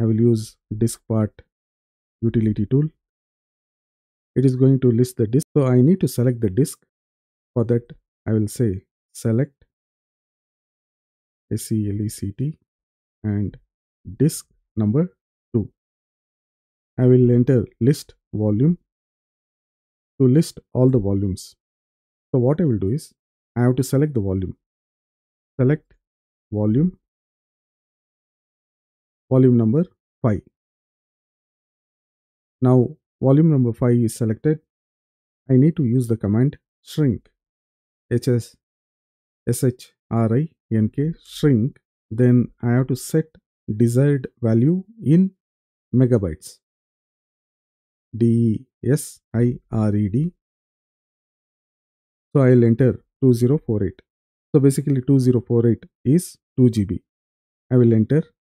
I will use diskpart utility tool. It is going to list the disk, so I need to select the disk. For that I will say select select and disk number 2. I will enter list volume to list all the volumes. So what I will do is I have to select the volume. Select volume, volume number 5. Now volume number 5 is selected. I need to use the command shrink, shrink. Then I have to set desired value in megabytes, DESIRED. So I will enter 2048. So basically 2048 is 2 GB. I will enter